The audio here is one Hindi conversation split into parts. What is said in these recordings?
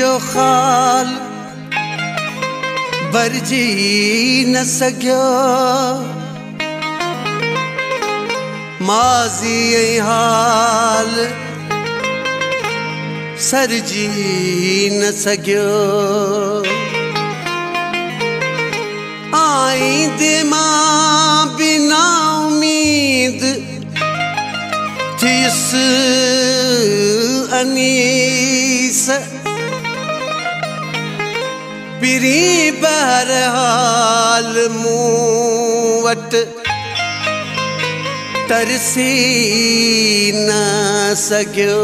जो खाल बरजी न सक्यो माजी हाल सरजी न सक्यो आईंदे मां बिना उम्मीद थी इस अनीस पिरी बहरहाल मूवट तरसी न सक्यो।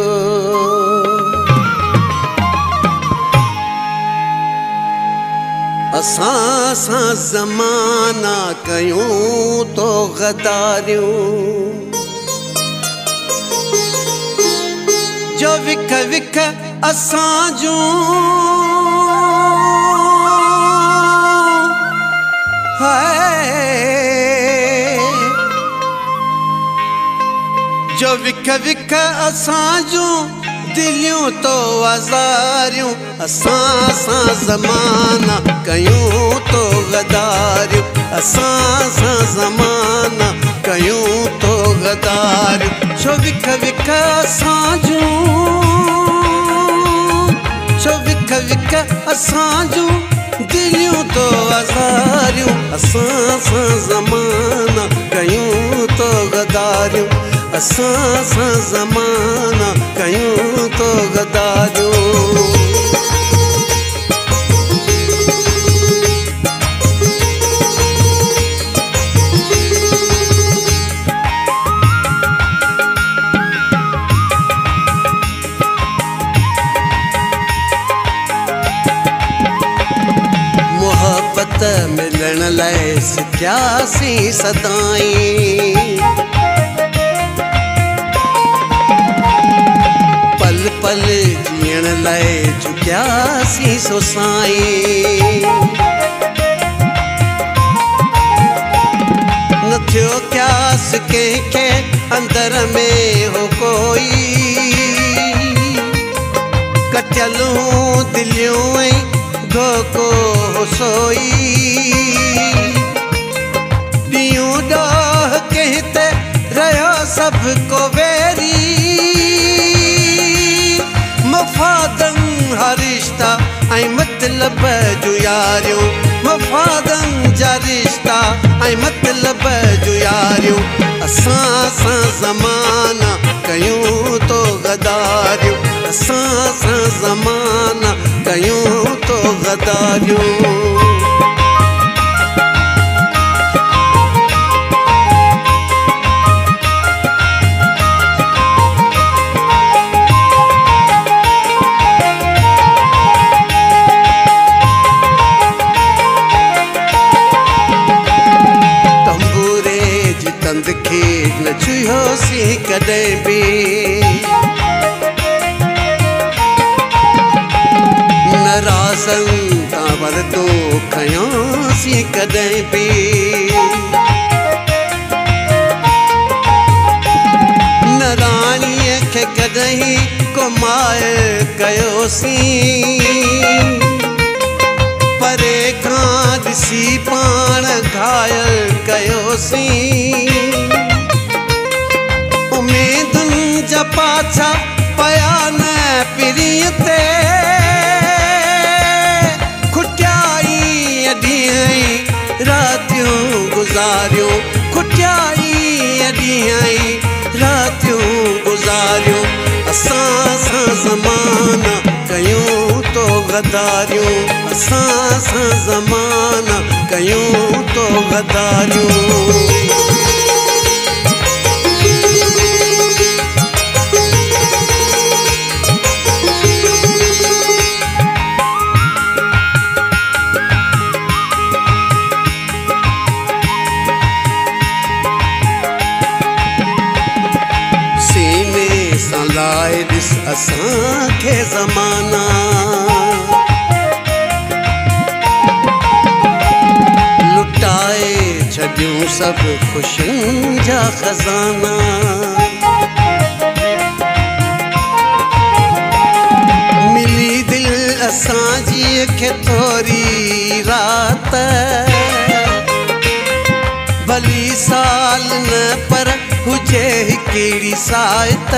असां सां ज़माना कयूं तो गदारियूं जो विख विख असां जूं जो विख विख असांजो दिलियों तो आजारियों असां सां ज़माना कयूं तो गदारियूं असां सां ज़माना कयूं तो गदारियूं जो विख विख असांजो दिलियों तो आजारियों असां सां ज़माना कयूं तो गदारियूं असां सां ज़माना कयूं तो गदारियूं। मिलण लाइ सिखियासीं सदाई पल पल जीअण लाइ झुकियासीं सो साईं न थियो क्यास कंहिंखे अंदर में हो कोई कटियलूं दिलियूं ऐं धोखो सोई ॾींहं ॾाह कंहिं ते रहियो सभ को वेरी मुफ़ादन जा रिश्ता ऐं मतलब जो यारियूं मुफ़ादन जा रिश्ता ऐं मतलब जो यारियूं असां सां ज़माना कयूं तो गदारियूं असां सां ज़माना कयूं तो गदारियूं। कदें भी नाराज़न तावर तो खयासी कदें भी नाराणीअ खे कॾहिं कमाए कयोसीं परे खां ॾिसी पाण घायल कयोसीं जा पाछा पया न पिरीअ ते खुटियाई ॾींहं रातियूं गुज़ारियूं खुटियाई ॾींहं रातियूं गुज़ारियूं असां सां ज़माना कयूं तो गदारियूं असां सां ज़माना कयूं तो गदारियूं। असां के ज़माना लुटाए छॾियूं सभु ख़ुशियुनि जा ख़ज़ाना मिली दिल सांझी के तोरी रात भली साल न पर हुजे केड़ी सायत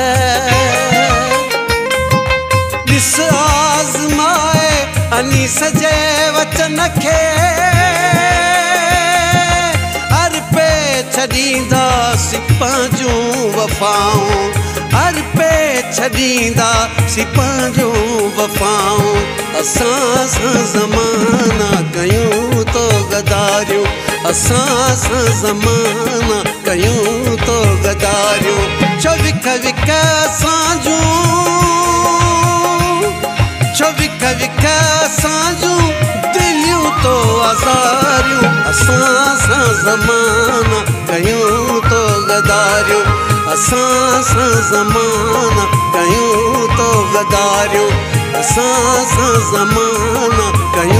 दिस आजमाए अनी सजे वचन खे हर पे छदीदास पांजू वफाओं हर पे छदीदा सिपाजो वफाओं असां सां ज़माना कयूं तो गदारियूं असां सां ज़माना कयूं तो गदारियूं छो विख विख असांजूं छो विख विख असांजूं दिलियूं तो आज़ारियूं असां सां ज़माना कयूं तो गदारियूं असां सां ज़माना कयूं तो गदारियूं असां सां ज़माना कयूं